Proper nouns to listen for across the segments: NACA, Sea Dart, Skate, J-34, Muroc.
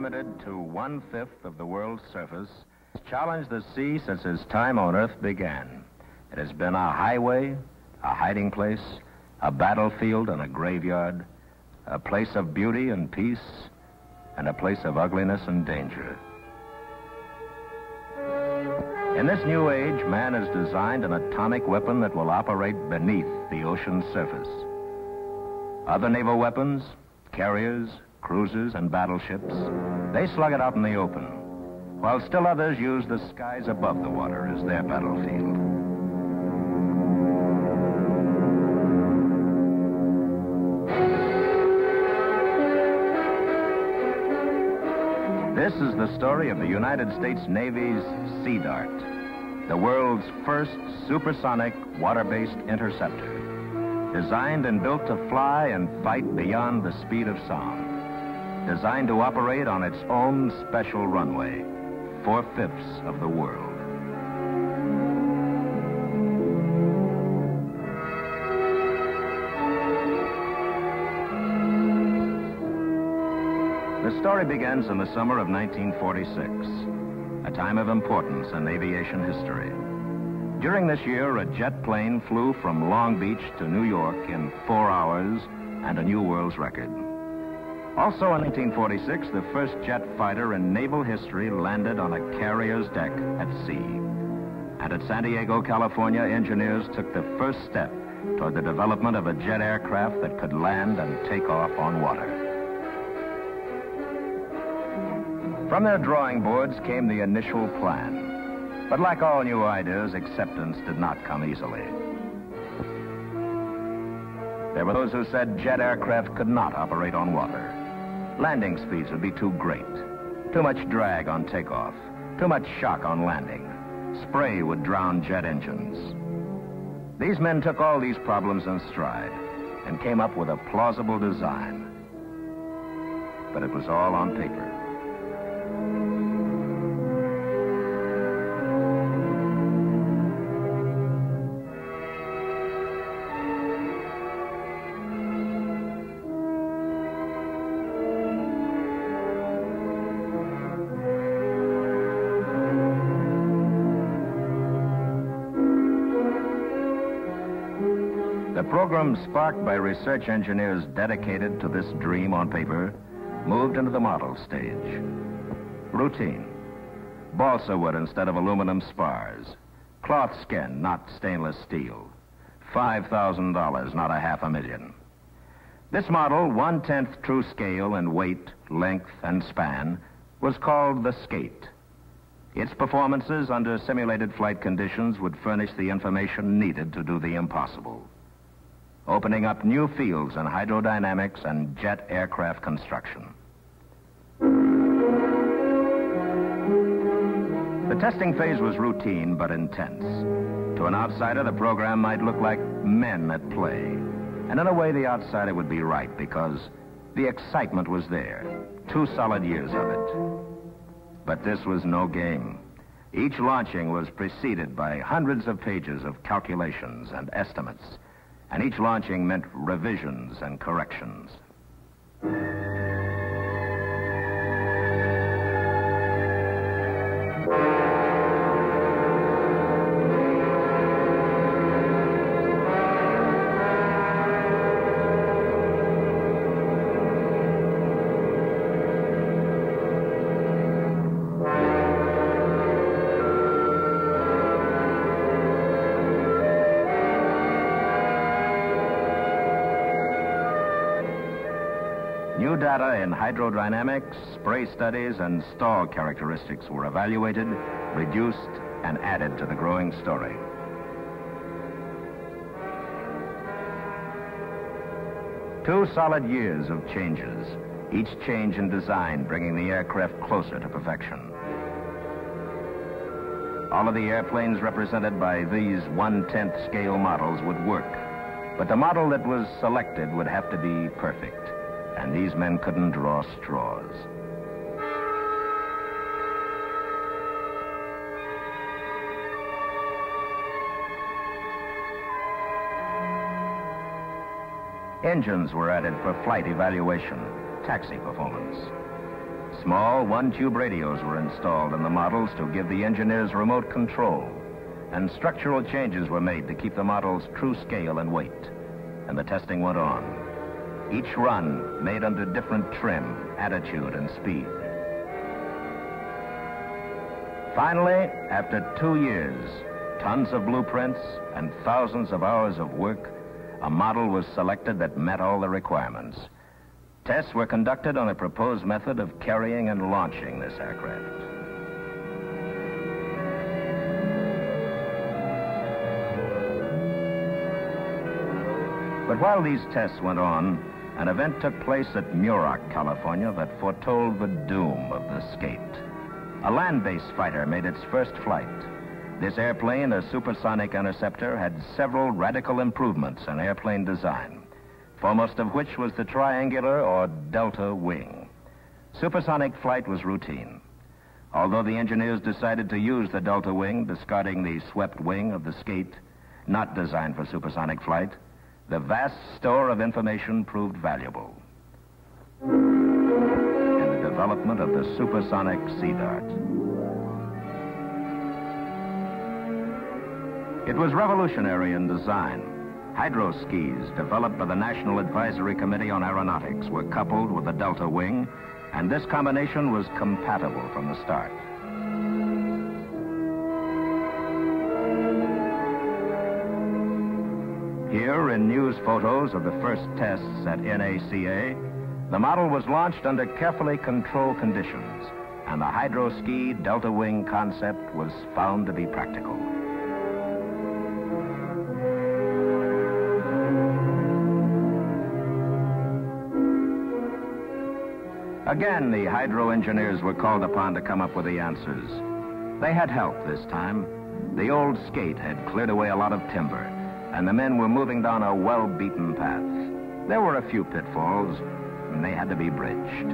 limited to 1/5 of the world's surface, has challenged the sea since its time on Earth began. It has been a highway, a hiding place, a battlefield and a graveyard, a place of beauty and peace, and a place of ugliness and danger. In this new age, man has designed an atomic weapon that will operate beneath the ocean's surface. Other naval weapons, carriers, cruisers, and battleships, they slug it out in the open, while still others use the skies above the water as their battlefield. This is the story of the United States Navy's Sea Dart, the world's first supersonic water-based interceptor, designed and built to fly and fight beyond the speed of sound, designed to operate on its own special runway, 4/5 of the world. The story begins in the summer of 1946, a time of importance in aviation history. During this year, a jet plane flew from Long Beach to New York in 4 hours and a new world's record. Also in 1946, the first jet fighter in naval history landed on a carrier's deck at sea. And at San Diego, California, engineers took the first step toward the development of a jet aircraft that could land and take off on water. From their drawing boards came the initial plan. But like all new ideas, acceptance did not come easily. There were those who said jet aircraft could not operate on water. Landing speeds would be too great. Too much drag on takeoff. Too much shock on landing. Spray would drown jet engines. These men took all these problems in stride and came up with a plausible design. But it was all on paper. The program, sparked by research engineers dedicated to this dream on paper, moved into the model stage. Routine. Balsa wood instead of aluminum spars. Cloth skin, not stainless steel. $5,000, not a $500,000. This model, 1/10 true scale in weight, length, and span, was called the Skate. Its performances under simulated flight conditions would furnish the information needed to do the impossible, opening up new fields in hydrodynamics and jet aircraft construction. The testing phase was routine but intense. To an outsider, the program might look like men at play. And in a way, the outsider would be right, because the excitement was there, 2 solid years of it. But this was no game. Each launching was preceded by hundreds of pages of calculations and estimates, and each launching meant revisions and corrections. New data in hydrodynamics, spray studies, and stall characteristics were evaluated, reduced, and added to the growing story. Two solid years of changes, each change in design bringing the aircraft closer to perfection. All of the airplanes represented by these 1/10 scale models would work, but the model that was selected would have to be perfect. And these men couldn't draw straws. Engines were added for flight evaluation, taxi performance. Small one-tube radios were installed in the models to give the engineers remote control, and structural changes were made to keep the models true scale and weight. And the testing went on. Each run made under different trim, attitude, and speed. Finally, after 2 years, tons of blueprints and thousands of hours of work, a model was selected that met all the requirements. Tests were conducted on a proposed method of carrying and launching this aircraft. But while these tests went on, an event took place at Muroc, California, that foretold the doom of the Skate. A land-based fighter made its first flight. This airplane, a supersonic interceptor, had several radical improvements in airplane design, foremost of which was the triangular or delta wing. Supersonic flight was routine, although the engineers decided to use the delta wing, discarding the swept wing of the Skate, not designed for supersonic flight. The vast store of information proved valuable in the development of the supersonic Sea Dart. It was revolutionary in design. Hydro skis, developed by the National Advisory Committee on Aeronautics, were coupled with the delta wing, and this combination was compatible from the start. Here, in news photos of the first tests at NACA, the model was launched under carefully controlled conditions, and the hydro ski delta wing concept was found to be practical. Again, the hydro engineers were called upon to come up with the answers. They had help this time. The old Skate had cleared away a lot of timber, and the men were moving down a well-beaten path. There were a few pitfalls, and they had to be bridged.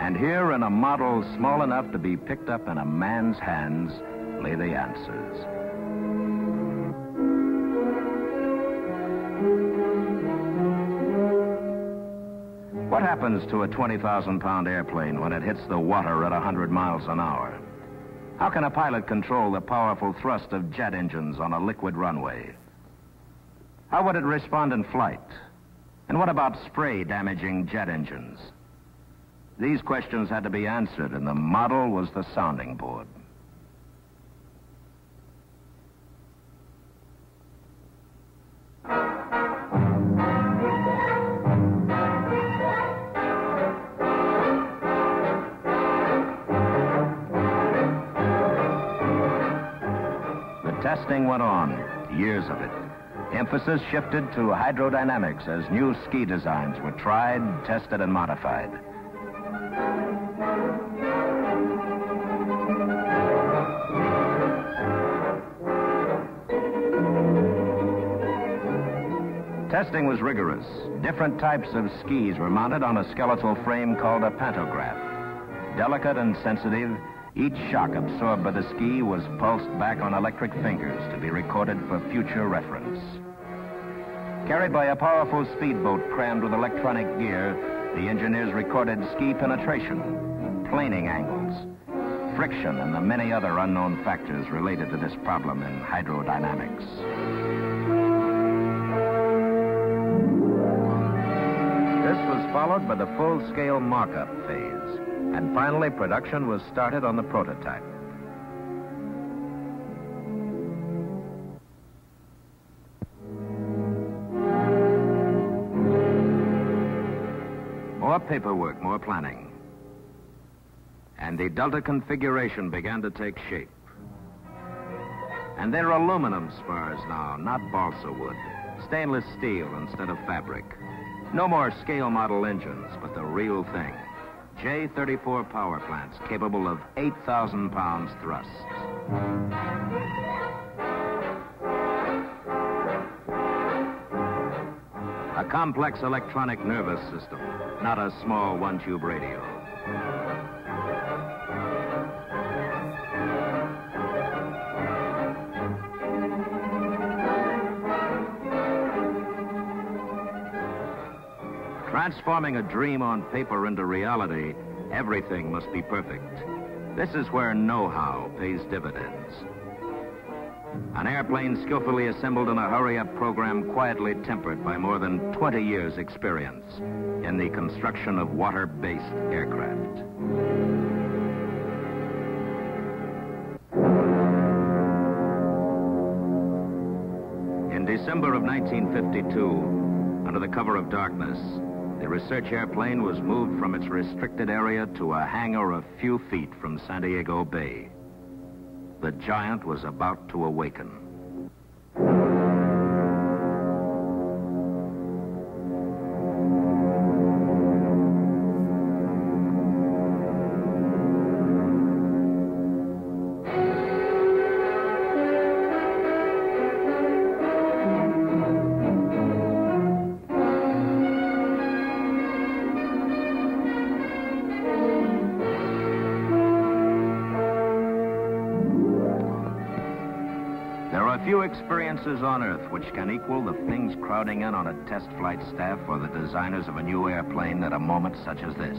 And here, in a model small enough to be picked up in a man's hands, lay the answers. What happens to a 20,000-pound airplane when it hits the water at 100 miles an hour? How can a pilot control the powerful thrust of jet engines on a liquid runway? How would it respond in flight? And what about spray damaging jet engines? These questions had to be answered, and the model was the sounding board. Testing went on, years of it. Emphasis shifted to hydrodynamics as new ski designs were tried, tested, and modified. Testing was rigorous. Different types of skis were mounted on a skeletal frame called a pantograph. Delicate and sensitive, each shock absorbed by the ski was pulsed back on electric fingers to be recorded for future reference. Carried by a powerful speedboat crammed with electronic gear, the engineers recorded ski penetration, planing angles, friction, and the many other unknown factors related to this problem in hydrodynamics. This was followed by the full-scale mock-up phase, and finally production was started on the prototype. More paperwork, more planning. And the delta configuration began to take shape. And they're aluminum spars now, not balsa wood. Stainless steel instead of fabric. No more scale model engines, but the real thing. J-34 power plants capable of 8,000 pounds thrust. A complex electronic nervous system, not a small one-tube radio. Transforming a dream on paper into reality, everything must be perfect. This is where know-how pays dividends. An airplane skillfully assembled in a hurry-up program quietly tempered by more than 20 years' experience in the construction of water-based aircraft. In December of 1952, under the cover of darkness, the research airplane was moved from its restricted area to a hangar a few feet from San Diego Bay. The giant was about to awaken. Few experiences on Earth which can equal the things crowding in on a test flight staff or the designers of a new airplane at a moment such as this.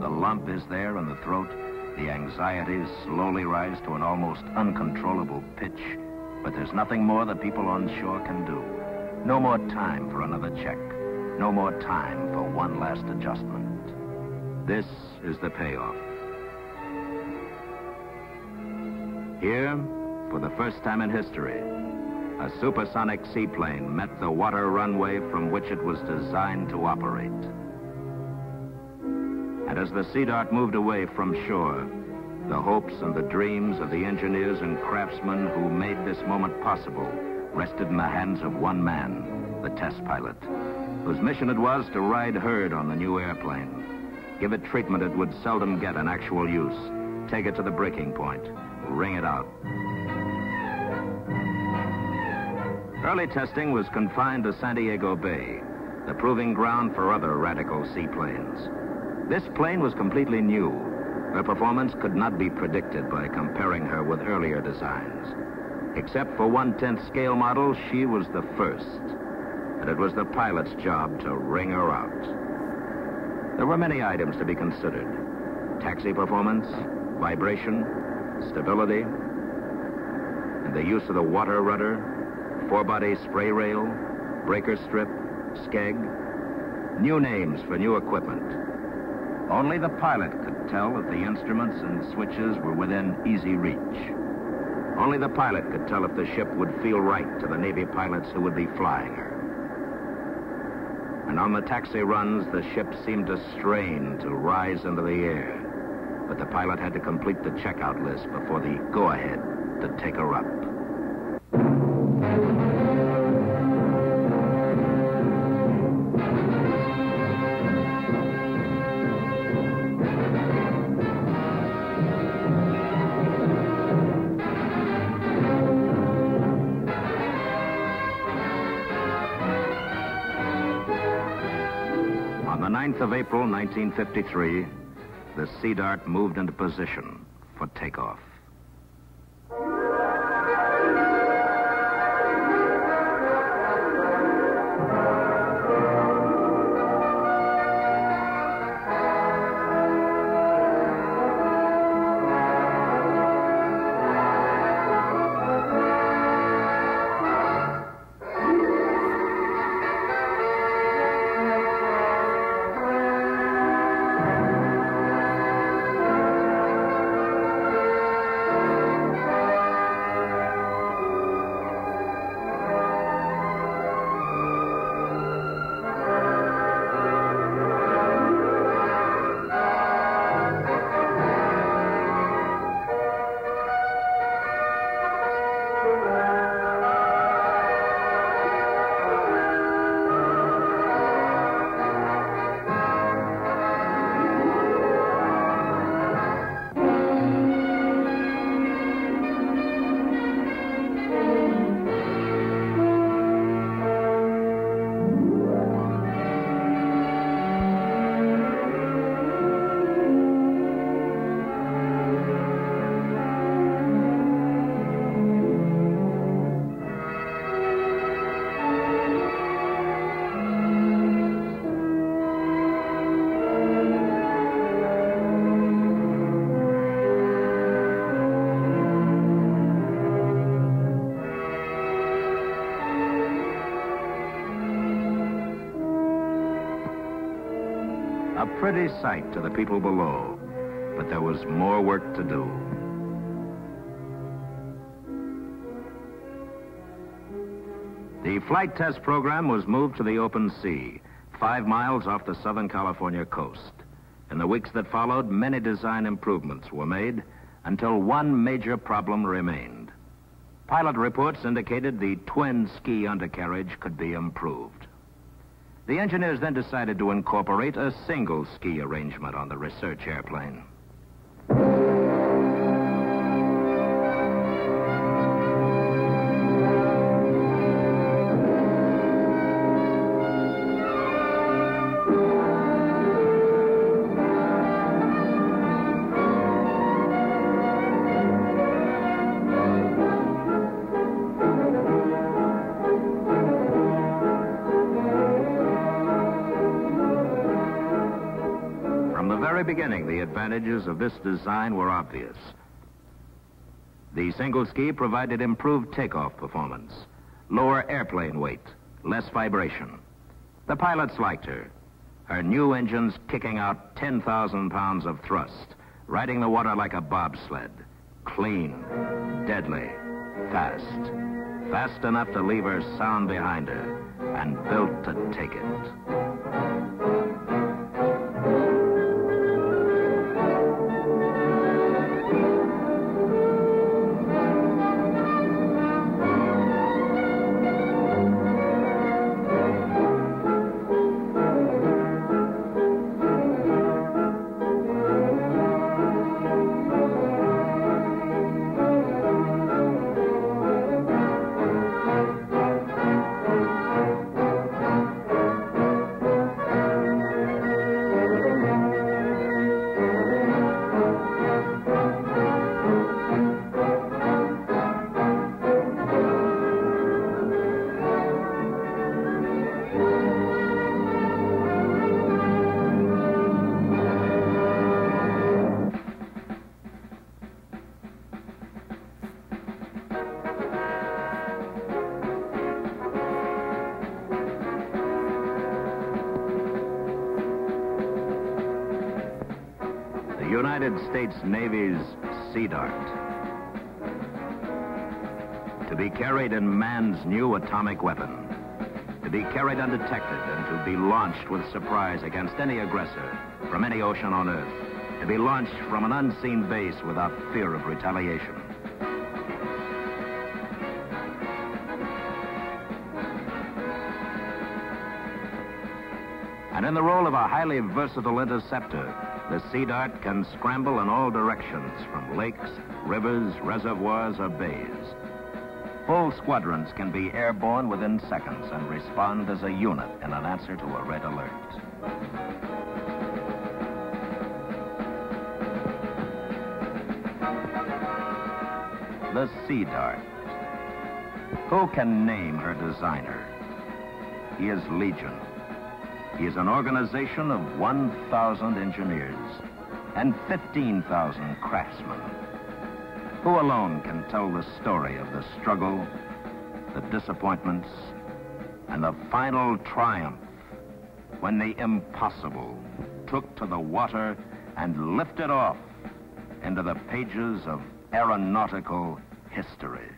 The lump is there in the throat, the anxieties slowly rise to an almost uncontrollable pitch, but there's nothing more the people on shore can do. No more time for another check, no more time for one last adjustment. This is the payoff. Here, for the first time in history, a supersonic seaplane met the water runway from which it was designed to operate. And as the Sea Dart moved away from shore, the hopes and the dreams of the engineers and craftsmen who made this moment possible rested in the hands of one man, the test pilot, whose mission it was to ride herd on the new airplane, give it treatment it would seldom get in actual use, take it to the breaking point, wring it out. Early testing was confined to San Diego Bay, the proving ground for other radical seaplanes. This plane was completely new. Her performance could not be predicted by comparing her with earlier designs. Except for 1/10 scale models, she was the first, and it was the pilot's job to wring her out. There were many items to be considered: taxi performance, vibration, stability, and the use of the water rudder, four-body spray rail, breaker strip, skeg, new names for new equipment. Only the pilot could tell if the instruments and switches were within easy reach. Only the pilot could tell if the ship would feel right to the Navy pilots who would be flying her. And on the taxi runs, the ship seemed to strain to rise into the air. But the pilot had to complete the checkout list before the go-ahead to take her up. On the 9th of April, 1953, the Sea Dart moved into position for takeoff. a pretty sight to the people below. But there was more work to do. The flight test program was moved to the open sea, 5 miles off the Southern California coast. In the weeks that followed, many design improvements were made until one major problem remained. Pilot reports indicated the twin ski undercarriage could be improved. The engineers then decided to incorporate a single ski arrangement on the research airplane. Beginning, the advantages of this design were obvious. The single ski provided improved takeoff performance, lower airplane weight, less vibration. The pilots liked her. Her new engines kicking out 10,000 pounds of thrust, riding the water like a bobsled. Clean, deadly, fast. Fast enough to leave her sound behind her, and built to take it. United States Navy's Sea Dart, to be carried in man's new atomic weapon, to be carried undetected and to be launched with surprise against any aggressor from any ocean on Earth, to be launched from an unseen base without fear of retaliation. And in the role of a highly versatile interceptor, the Sea Dart can scramble in all directions from lakes, rivers, reservoirs, or bays. Whole squadrons can be airborne within seconds and respond as a unit in an answer to a red alert. The Sea Dart. Who can name her designer? He is legion. He is an organization of 1,000 engineers and 15,000 craftsmen. Who alone can tell the story of the struggle, the disappointments, and the final triumph when the impossible took to the water and lifted off into the pages of aeronautical history.